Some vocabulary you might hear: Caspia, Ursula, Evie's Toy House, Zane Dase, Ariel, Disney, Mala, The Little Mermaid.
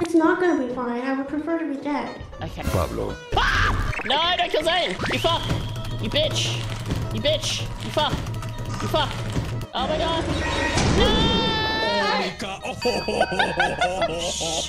It's not gonna be fine. I would prefer to be dead. Okay. Pablo. Ah! No, don't kill Zane! You fuck! You bitch! You bitch! You fuck! You fuck! Oh my god! No! Oh my god!